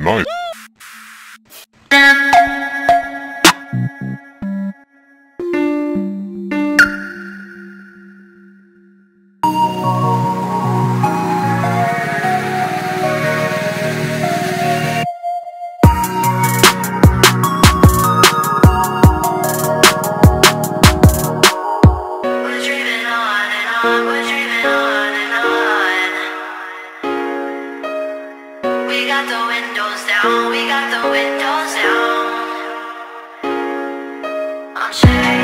Nice. We got the windows down. I'm shaking.